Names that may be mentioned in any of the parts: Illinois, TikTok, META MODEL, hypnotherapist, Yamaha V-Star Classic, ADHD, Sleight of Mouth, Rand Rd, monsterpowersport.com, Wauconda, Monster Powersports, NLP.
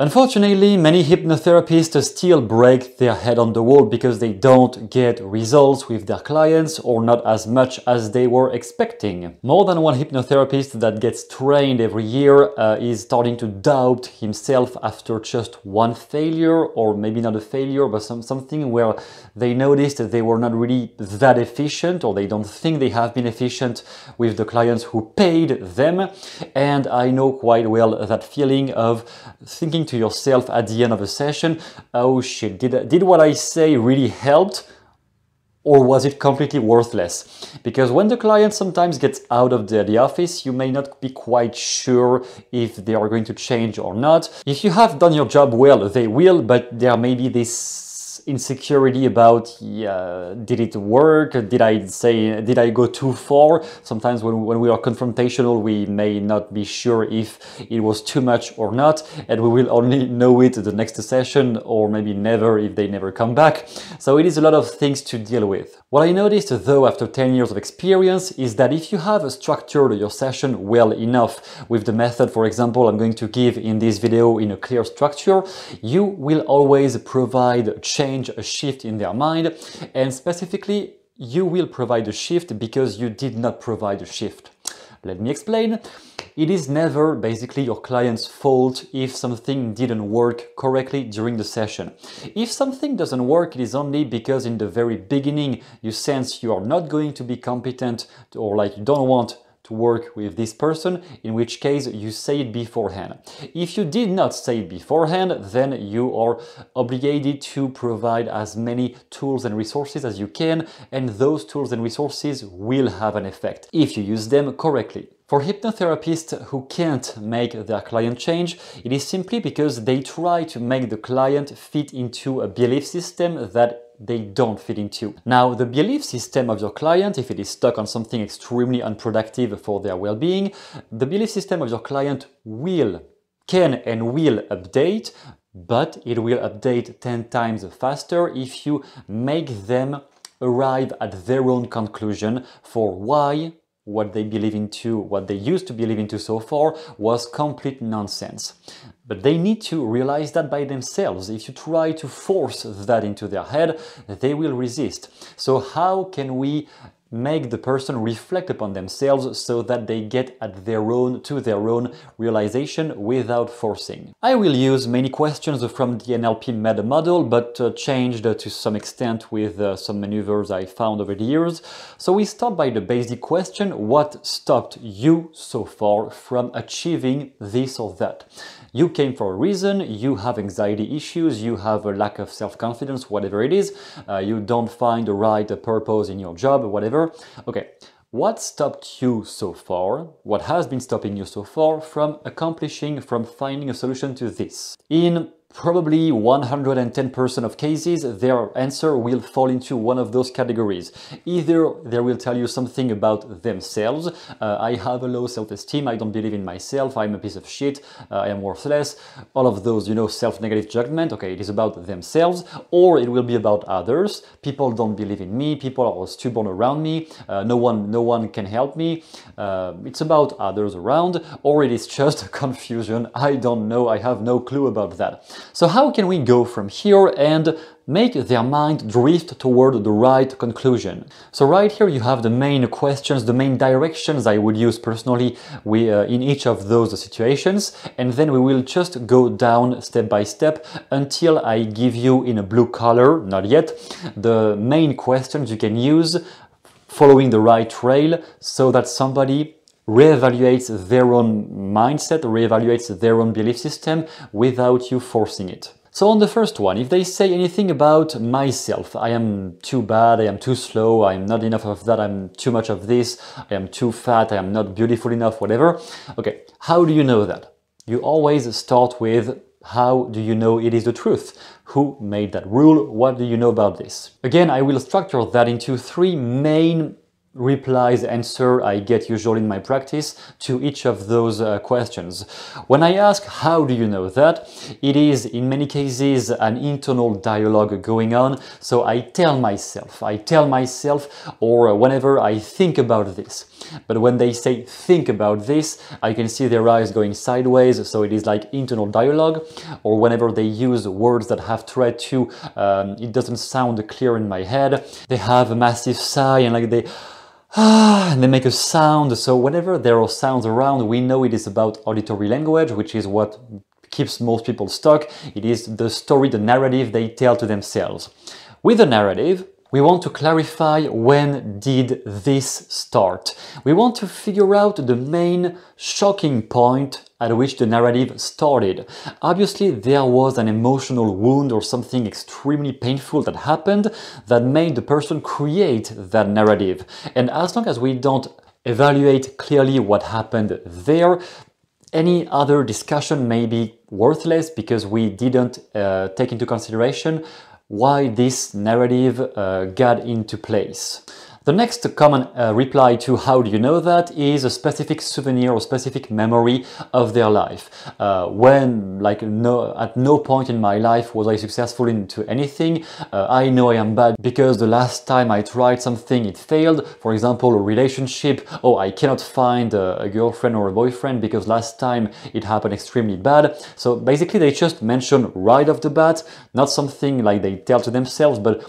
Unfortunately, many hypnotherapists still break their head on the wall because they don't get results with their clients or not as much as they were expecting. More than one hypnotherapist that gets trained every year is starting to doubt himself after just one failure, or maybe not a failure, but something where they noticed that they were not really that efficient, or they don't think they have been efficient with the clients who paid them. And I know quite well that feeling of thinking to yourself at the end of a session, oh shit, did what I say really helped? Or was it completely worthless? Because when the client sometimes gets out of the office, you may not be quite sure if they are going to change or not. If you have done your job well, they will, but there may be this insecurity about, yeah, did it work? Did I go too far? Sometimes when we are confrontational, we may not be sure if it was too much or not, and we will only know it the next session, or maybe never if they never come back. So it is a lot of things to deal with. What I noticed though after 10 years of experience is that if you have structured your session well enough with the method, for example, I'm going to give in this video in a clear structure, you will always provide change, a shift in their mind, and specifically you will provide a shift because you did not provide a shift. Let me explain. It is never basically your client's fault if something didn't work correctly during the session. If something doesn't work, it is only because in the very beginning you sense you are not going to be competent, or like you don't want to work with this person, in which case you say it beforehand. If you did not say it beforehand, then you are obligated to provide as many tools and resources as you can, and those tools and resources will have an effect if you use them correctly. For hypnotherapists who can't make their client change, it is simply because they try to make the client fit into a belief system that they don't fit into. Now, the belief system of your client, if it is stuck on something extremely unproductive for their well-being, the belief system of your client can and will update, but it will update 10 times faster if you make them arrive at their own conclusion for why what they believe into, what they used to believe into so far was complete nonsense. But they need to realize that by themselves. If you try to force that into their head, they will resist. So how can we make the person reflect upon themselves so that they get to their own realization without forcing? I will use many questions from the NLP meta model, but changed to some extent with some maneuvers I found over the years. So we start by the basic question: what stopped you so far from achieving this or that? You came for a reason, you have anxiety issues, you have a lack of self-confidence, whatever it is, you don't find the right purpose in your job, whatever. Okay, what stopped you so far? What has been stopping you so far from accomplishing, from finding a solution to this? In probably 110% of cases, their answer will fall into one of those categories. Either they will tell you something about themselves, I have a low self-esteem, I don't believe in myself, I'm a piece of shit, I am worthless, all of those, you know, self-negative judgment. Okay, it is about themselves, or it will be about others. People don't believe in me, people are stubborn around me, no one can help me, it's about others around, or it is just confusion, I don't know, I have no clue about that. So how can we go from here and make their mind drift toward the right conclusion? So right here you have the main questions, the main directions I would use personally in each of those situations, and then we will just go down step by step until I give you, in a blue color, not yet, the main questions you can use following the right trail so that somebody reevaluates their own mindset, reevaluates their own belief system without you forcing it. So on the first one, if they say anything about myself, I am too bad, I am too slow, I am not enough of that, I am too much of this, I am too fat, I am not beautiful enough, whatever. Okay, how do you know that? You always start with, how do you know it is the truth? Who made that rule? What do you know about this? Again, I will structure that into three main replies, answer I get usually in my practice to each of those questions. When I ask, how do you know that? It is, in many cases, an internal dialogue going on. So I tell myself, or whenever I think about this. But when they say think about this, I can see their eyes going sideways. So it is like internal dialogue. Or whenever they use words that have tried to, it doesn't sound clear in my head. They have a massive sigh and like they... and they make a sound. So whenever there are sounds around, we know it is about auditory language, which is what keeps most people stuck. It is the story, the narrative they tell to themselves. With a narrative, we want to clarify when did this start. We want to figure out the main shocking point at which the narrative started. Obviously, there was an emotional wound or something extremely painful that happened that made the person create that narrative. And as long as we don't evaluate clearly what happened there, any other discussion may be worthless because we didn't take into consideration why this narrative got into place. The next common reply to how do you know that is a specific souvenir or specific memory of their life. At no point in my life was I successful into anything. I know I am bad because the last time I tried something, it failed. For example, a relationship. Oh, I cannot find a girlfriend or a boyfriend because last time it happened extremely bad. So basically they just mention right off the bat, not something like they tell to themselves, but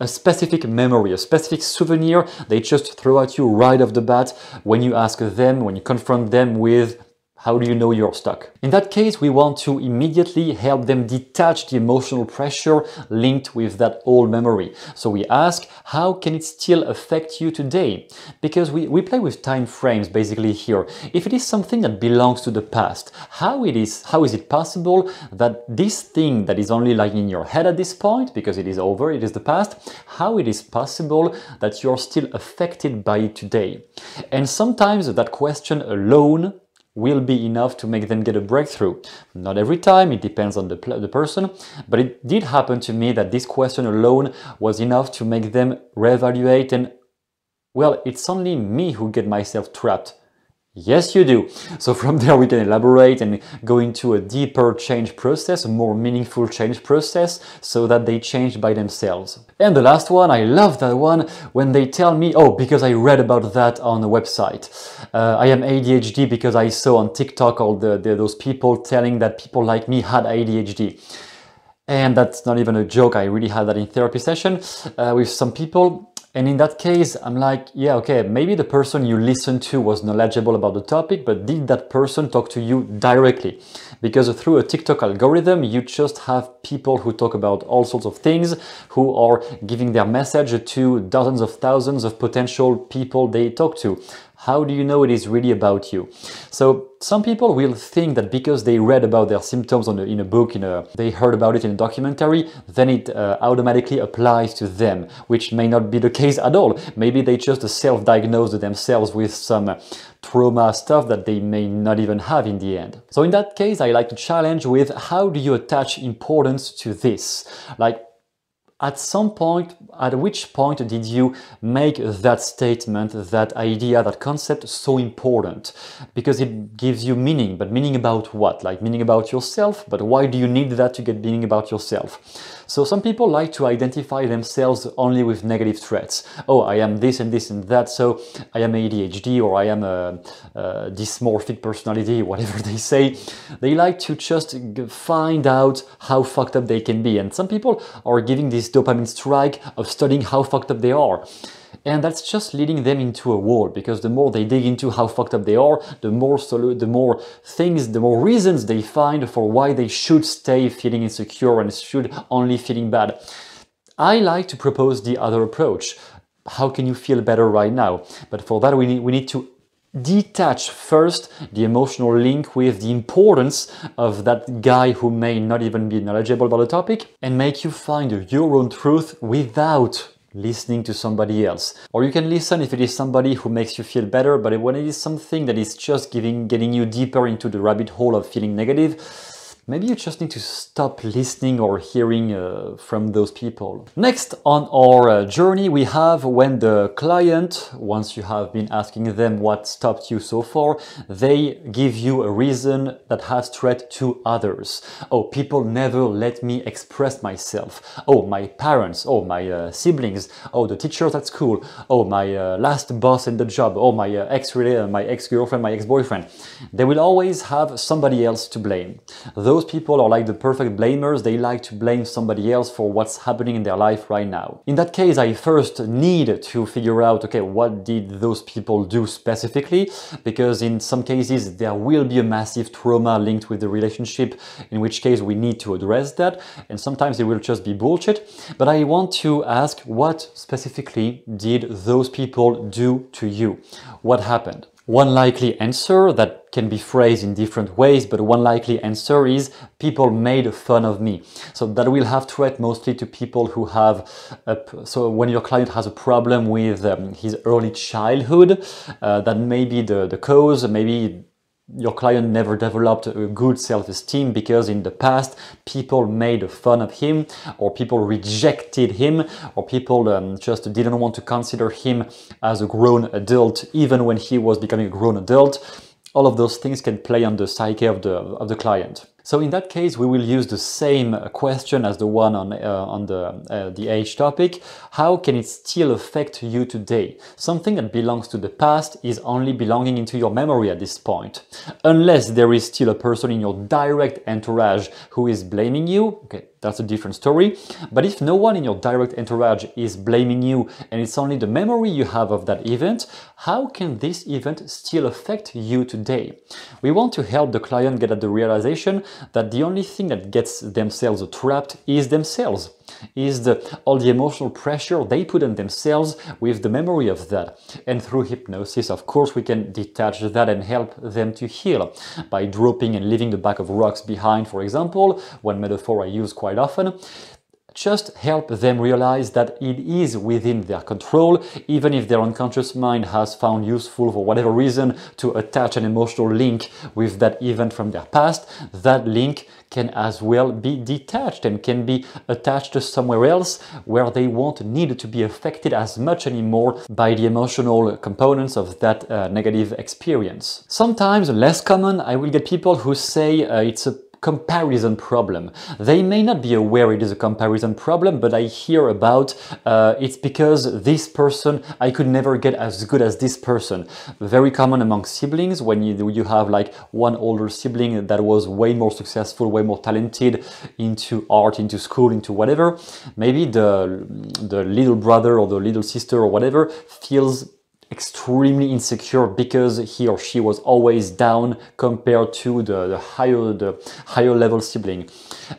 a specific memory, a specific souvenir they just throw at you right off the bat when you ask them, when you confront them with how do you know you're stuck? In that case, we want to immediately help them detach the emotional pressure linked with that old memory. So we ask, how can it still affect you today? Because we play with time frames basically here. If it is something that belongs to the past, how is it possible that this thing that is only like in your head at this point, because it is over, it is the past, how it is possible that you're still affected by it today? And sometimes that question alone will be enough to make them get a breakthrough. Not every time, it depends on the person, but it did happen to me that this question alone was enough to make them reevaluate and, well, it's only me who get myself trapped. Yes, you do. So from there we can elaborate and go into a deeper change process, a more meaningful change process, so that they change by themselves. And the last one, I love that one, when they tell me, oh, because I read about that on the website. I am ADHD because I saw on TikTok all those people telling that people like me had ADHD. And that's not even a joke, I really had that in therapy session with some people. And in that case, I'm like, yeah, okay, maybe the person you listened to was knowledgeable about the topic, but did that person talk to you directly? Because through a TikTok algorithm, you just have people who talk about all sorts of things, who are giving their message to dozens of thousands of potential people they talk to. How do you know it is really about you? So some people will think that because they read about their symptoms in a book, they heard about it in a documentary, then it automatically applies to them, which may not be the case at all. Maybe they just self-diagnosed themselves with some trauma stuff that they may not even have in the end. So in that case, I like to challenge with how do you attach importance to this? Like, at some point, at which point did you make that statement, that idea, that concept so important? Because it gives you meaning, but meaning about what? Like meaning about yourself, but why do you need that to get meaning about yourself? So some people like to identify themselves only with negative traits. Oh, I am this and this and that, so I am ADHD or I am a dysmorphic personality, whatever they say. They like to just find out how fucked up they can be. And some people are giving this dopamine strike of studying how fucked up they are. And that's just leading them into a wall, because the more they dig into how fucked up they are, the more reasons they find for why they should stay feeling insecure and should only feeling bad. I like to propose the other approach. How can you feel better right now? But for that we need to detach first the emotional link with the importance of that guy who may not even be knowledgeable about the topic, and make you find your own truth without listening to somebody else. Or you can listen if it is somebody who makes you feel better, but when it is something that is just getting you deeper into the rabbit hole of feeling negative, maybe you just need to stop listening or hearing from those people. Next on our journey, we have when the client, once you have been asking them what stopped you so far, they give you a reason that has threat to others. Oh, people never let me express myself. Oh, my parents. Oh, my siblings. Oh, the teachers at school. Oh, my last boss in the job. Oh, my my ex-girlfriend, my ex-boyfriend. They will always have somebody else to blame. Those people are like the perfect blamers. They like to blame somebody else for what's happening in their life right now. In that case, I first need to figure out, okay, what did those people do specifically? Because in some cases, there will be a massive trauma linked with the relationship, in which case we need to address that. And sometimes it will just be bullshit. But I want to ask, what specifically did those people do to you? What happened? One likely answer that can be phrased in different ways, but one likely answer is people made fun of me. So that will have threat mostly to people who have, so when your client has a problem with his early childhood, that may be the cause, maybe your client never developed a good self-esteem because in the past people made fun of him, or people rejected him, or people just didn't want to consider him as a grown adult even when he was becoming a grown adult. All of those things can play on the psyche of the client. So in that case, we will use the same question as the one on the age topic. How can it still affect you today? Something that belongs to the past is only belonging into your memory at this point. Unless there is still a person in your direct entourage who is blaming you, okay, that's a different story. But if no one in your direct entourage is blaming you and it's only the memory you have of that event, how can this event still affect you today? We want to help the client get at the realization that the only thing that gets themselves trapped is themselves, is all the emotional pressure they put on themselves with the memory of that. And through hypnosis, of course, we can detach that and help them to heal by dropping and leaving the bag of rocks behind, for example, one metaphor I use quite often. Just help them realize that it is within their control, even if their unconscious mind has found useful, for whatever reason, to attach an emotional link with that event from their past. That link can as well be detached and can be attached to somewhere else where they won't need to be affected as much anymore by the emotional components of that negative experience. Sometimes, less common, I will get people who say it's a comparison problem. They may not be aware it is a comparison problem, but I hear about it's because this person, I could never get as good as this person. Very common among siblings, when you have like one older sibling that was way more successful, way more talented into art, into school, into whatever. Maybe the little brother or the little sister or whatever feels extremely insecure because he or she was always down compared to the higher level sibling.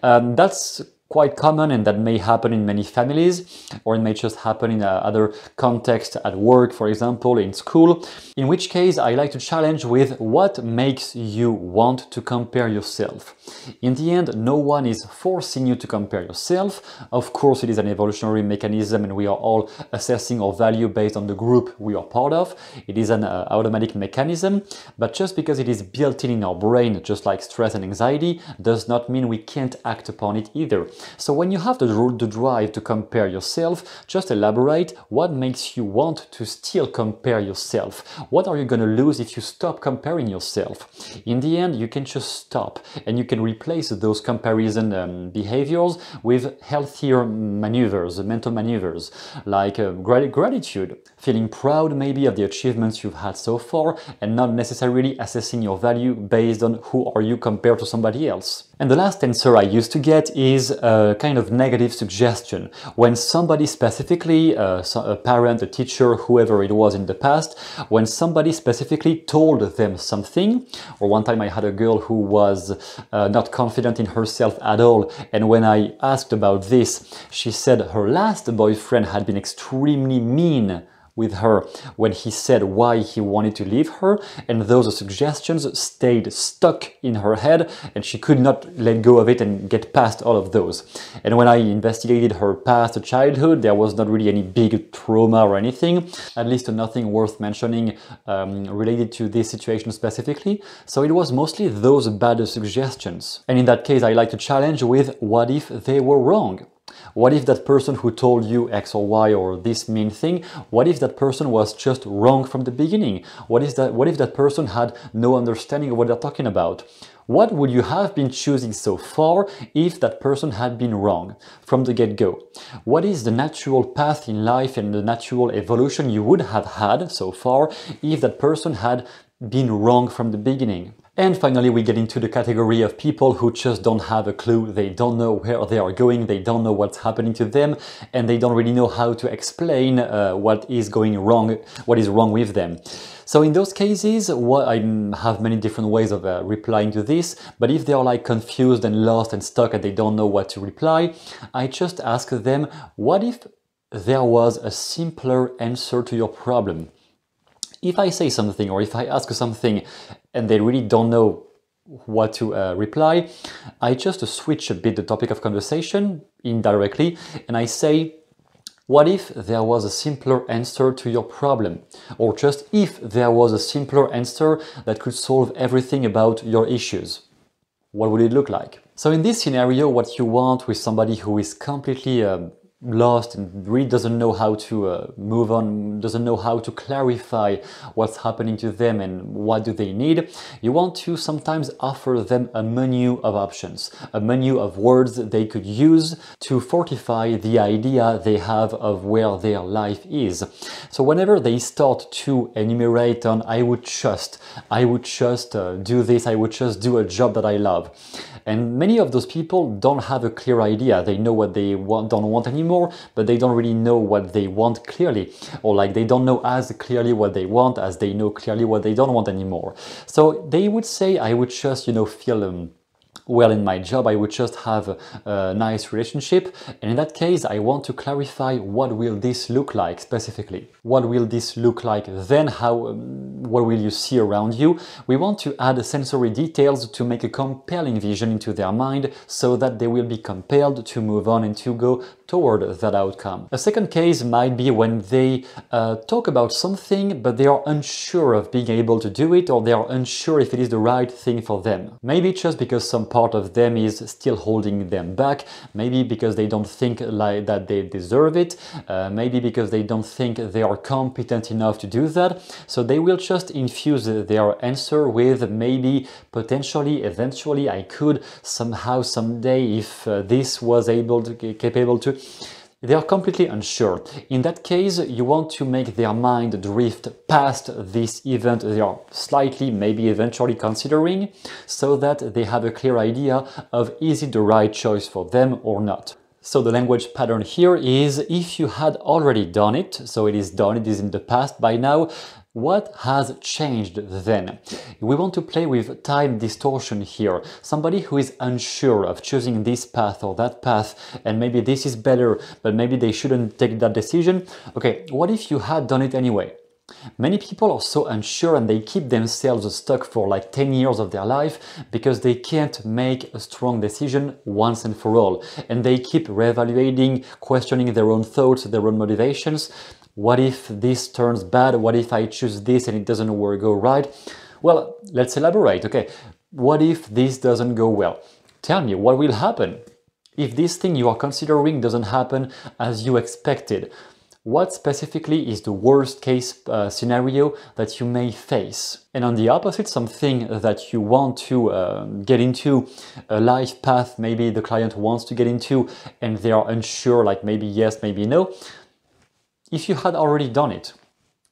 That's quite common, and that may happen in many families, or it may just happen in other contexts at work, for example, in school, in which case I like to challenge with what makes you want to compare yourself. In the end, no one is forcing you to compare yourself. Of course, it is an evolutionary mechanism, and we are all assessing our value based on the group we are part of. It is an automatic mechanism, but just because it is built in our brain, just like stress and anxiety, does not mean we can't act upon it either. So when you have the drive to compare yourself, just elaborate what makes you want to still compare yourself. What are you going to lose if you stop comparing yourself? In the end, you can just stop, and you can replace those comparison behaviors with healthier maneuvers, mental maneuvers, like gratitude, feeling proud maybe of the achievements you've had so far, and not necessarily assessing your value based on who are you compared to somebody else. And the last answer I used to get is a kind of negative suggestion. When somebody specifically, a parent, a teacher, whoever it was in the past, when somebody specifically told them something, or one time I had a girl who was not confident in herself at all, and when I asked about this, she said her last boyfriend had been extremely mean with her when he said why he wanted to leave her, and those suggestions stayed stuck in her head and she could not let go of it and get past all of those. And when I investigated her past childhood, there was not really any big trauma or anything, at least nothing worth mentioning related to this situation specifically, so it was mostly those bad suggestions. And in that case, I like to challenge with, what if they were wrong? What if that person who told you X or Y or this mean thing, what if that person was just wrong from the beginning? What if that person had no understanding of what they're talking about? What would you have been choosing so far if that person had been wrong from the get-go? What is the natural path in life and the natural evolution you would have had so far if that person had been wrong from the beginning? And finally, we get into the category of people who just don't have a clue. They don't know where they are going, they don't know what's happening to them, and they don't really know how to explain what is wrong with them. So in those cases, I have many different ways of replying to this, but if they are like confused and lost and stuck and they don't know what to reply, I just ask them, what if there was a simpler answer to your problem? If I say something or if I ask something and they really don't know what to reply, I just switch a bit the topic of conversation indirectly and I say, what if there was a simpler answer to your problem? Or just, if there was a simpler answer that could solve everything about your issues, what would it look like? So in this scenario, what you want with somebody who is completely lost and really doesn't know how to move on, doesn't know how to clarify what's happening to them and what do they need, you want to sometimes offer them a menu of options, a menu of words they could use to fortify the idea they have of where their life is. So whenever they start to enumerate on, I would just do this, I would just do a job that I love. And many of those people don't have a clear idea. They know what they want, don't want anymore, but they don't really know what they want clearly, or like they don't know as clearly what they want as they know clearly what they don't want anymore. So they would say, I would just, you know, feel well in my job, I would just have a nice relationship, and in that case I want to clarify what will this look like specifically. What will this look like then? How? What will you see around you? We want to add sensory details to make a compelling vision into their mind so that they will be compelled to move on and to go toward that outcome. A second case might be when they talk about something but they are unsure of being able to do it, or they are unsure if it is the right thing for them. Maybe just because some part of them is still holding them back, maybe because they don't think like that they deserve it, maybe because they don't think they are competent enough to do that, so they will just infuse their answer with maybe, potentially, eventually, I could, somehow, someday, if this was able to, capable to. They are completely unsure. In that case, you want to make their mind drift past this event they are slightly, maybe eventually considering, so that they have a clear idea of, is it the right choice for them or not? So the language pattern here is, if you had already done it, so it is done, it is in the past by now, what has changed then? We want to play with time distortion here. Somebody who is unsure of choosing this path or that path, and maybe this is better, but maybe they shouldn't take that decision. Okay, what if you had done it anyway? Many people are so unsure and they keep themselves stuck for like 10 years of their life because they can't make a strong decision once and for all. And they keep reevaluating, questioning their own thoughts, their own motivations. What if this turns bad? What if I choose this and it doesn't go right? Well, let's elaborate, okay? What if this doesn't go well? Tell me, what will happen? If this thing you are considering doesn't happen as you expected, what specifically is the worst case scenario that you may face? And on the opposite, something that you want to get into, a life path maybe the client wants to get into and they are unsure, like maybe yes, maybe no. If you had already done it,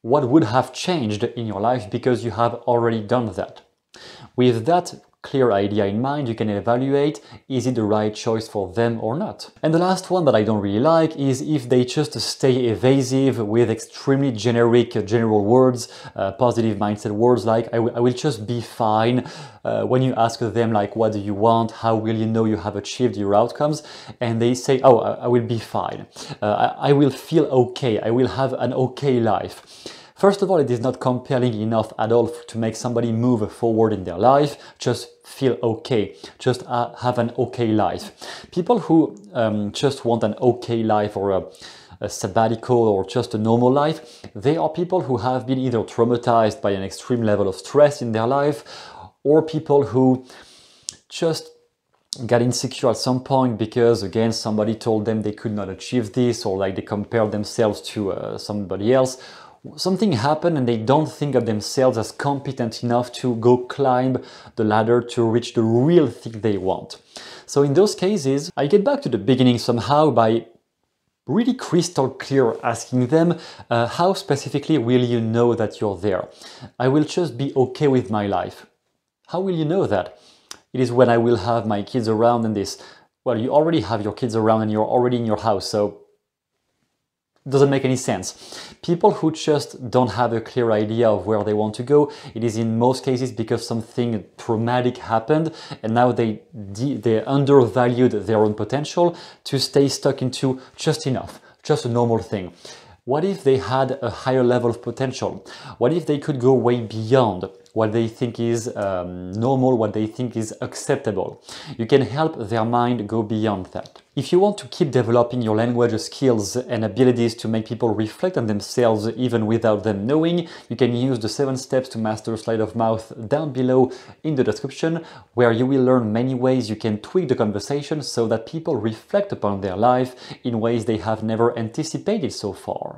what would have changed in your life because you have already done that? With that clear idea in mind, you can evaluate, is it the right choice for them or not? And the last one that I don't really like is if they just stay evasive with extremely generic general words, positive mindset words like, I will just be fine. When you ask them like, what do you want? How will you know you have achieved your outcomes? And they say, oh, I will be fine. I will feel okay. I will have an okay life. First of all, it is not compelling enough at all to make somebody move forward in their life. Just feel okay, just have an okay life. People who just want an okay life or a sabbatical or just a normal life, they are people who have been either traumatized by an extreme level of stress in their life or people who just got insecure at some point because, again, somebody told them they could not achieve this or like they compared themselves to somebody else. Something happened and they don't think of themselves as competent enough to go climb the ladder to reach the real thing they want. So in those cases, I get back to the beginning somehow by really crystal clear asking them, how specifically will you know that you're there? I will just be okay with my life. How will you know that? It is when I will have my kids around and this. Well, you already have your kids around and you're already in your house, so doesn't make any sense. People who just don't have a clear idea of where they want to go, it is in most cases because something traumatic happened and now they undervalued their own potential to stay stuck into just enough, just a normal thing. What if they had a higher level of potential? What if they could go way beyond what they think is normal, what they think is acceptable? You can help their mind go beyond that. If you want to keep developing your language skills and abilities to make people reflect on themselves even without them knowing, you can use the 7 steps to master Sleight of Mouth down below in the description, where you will learn many ways you can tweak the conversation so that people reflect upon their life in ways they have never anticipated so far.